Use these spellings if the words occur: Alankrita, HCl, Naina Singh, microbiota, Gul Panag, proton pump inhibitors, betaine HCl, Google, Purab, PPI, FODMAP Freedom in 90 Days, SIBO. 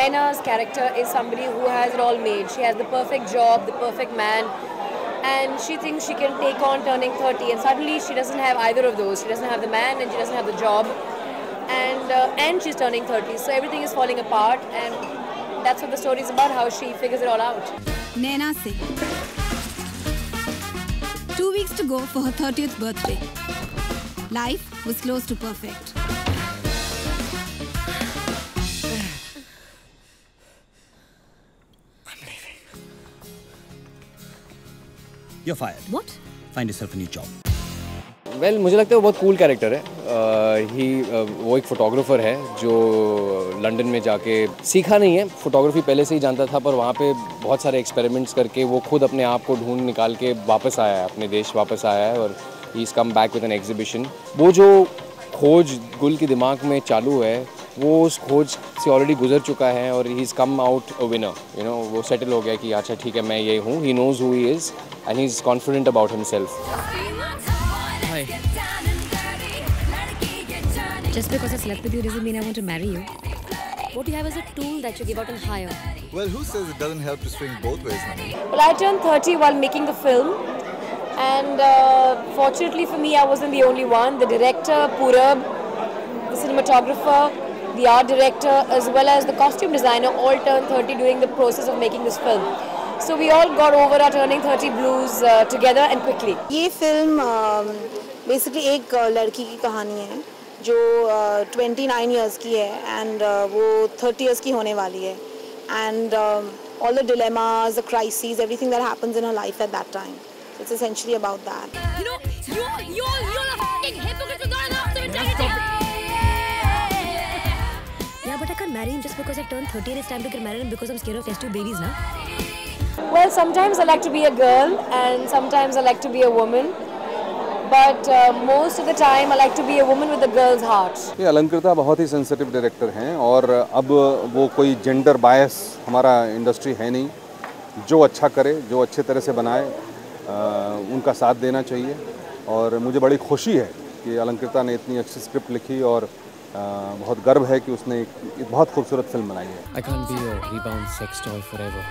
Naina's character is somebody who has it all made. She has the perfect job, the perfect man, and she thinks she can take on turning 30, and suddenly she doesn't have either of those. She doesn't have the man and she doesn't have the job, and she's turning 30, so everything is falling apart, and that's what the story is about, how she figures it all out. Naina Singh. 2 weeks to go for her 30th birthday. Life was close to perfect. You're fired. What? Find yourself a new job. Well, मुझे लगता है वो बहुत cool character है. वो एक photographer है जो लंदन में जाके सीखा नहीं है. Photography पहले से ही जानता था, पर वहाँ पे बहुत सारे experiments करके वो खुद अपने आप को ढूंढ निकाल के वापस आया है, अपने देश वापस आया है, और he's come back with an exhibition. वो जो खोज गुल के दिमाग में चालू है, वो उस खोज से ऑलरेडी गुजर चुका है, और he's come out a winner. You know, वो settle हो गया कि अच्छा ठीक है, मैं ये हूँ. He knows who he is. And he's confident about himself. Hi. Just because I slept with you doesn't mean I want to marry you. What you have is a tool that you give out and hire. Well, who says it doesn't help to swing both ways? Well, I turned 30 while making the film, and fortunately for me, I wasn't the only one. The director, Purab, the cinematographer, the art director, as well as the costume designer, all turned 30 during the process of making this film. So we all got over our turning 30 blues together and quickly. This film basically is a story of a girl who is 29 years old and who is 30 years old. And all the dilemmas, the crises, everything that happens in her life at that time. It's essentially about that. You know, you're a fucking hypocrite with all of the integrity. Yeah, but I can't marry him just because I turned 30 and it's time to get married, and because I'm scared of test tube babies now. Well, sometimes I like to be a girl and sometimes I like to be a woman. But most of the time I like to be a woman with a girl's heart. Alankrita is a very sensitive director, and now there is no gender bias in our industry. जो अच्छा करे, जो अच्छे तरह से बनाए, उनका साथ देना चाहिए. और मुझे बड़ी खुशी है कि अलंकृता ने इतनी अच्छी स्क्रिप्ट लिखी, और बहुत गर्व है कि उसने एक बहुत खूबसूरत फिल्म बनाई है. I can't be a rebound sex toy forever.